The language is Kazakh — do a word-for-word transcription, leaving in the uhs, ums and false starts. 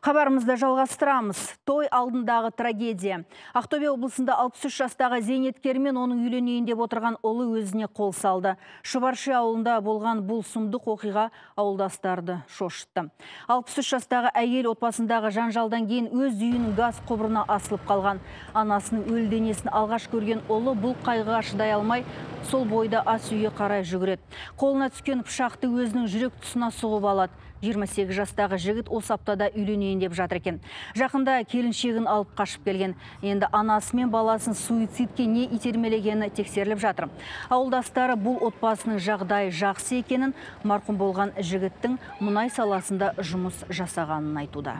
Хабарымызды жалғастырамыз. Той алдындағы трагедия. Ақтөбе облысында алпыс үш жастағы зейнеткер мен оның үйленейін деп отырған олы өзіне қол салды. Шұбаршы ауылында болған бұл сұмдық оқиға ауылдастарды шошытты. алпыс үш жастағы әйел отбасындағы жанжалдан кейін өз үйінің газ құбырына асылып қалған. Анасының өл денесін алғаш көрген олы бұл қайғыға шыдай алмай, сол бойда ас үйге қарай жүгіреді. Қолына түскен пышақты өзінің жүрек тұсына сұғып алады. жиырма сегіз жастағы жігіт осы аптада үйленейін деп жатыр екен. Жақында келіншегін алып қашып келген. Енді анасы мен баласын суицидке не итермелегені тексеріліп жатыр. Ауылдастары бұл отбасының жағдайы жақсы екенін, марқұм болған жігіттің мұнай саласында жұмыс жасағанын айтуда.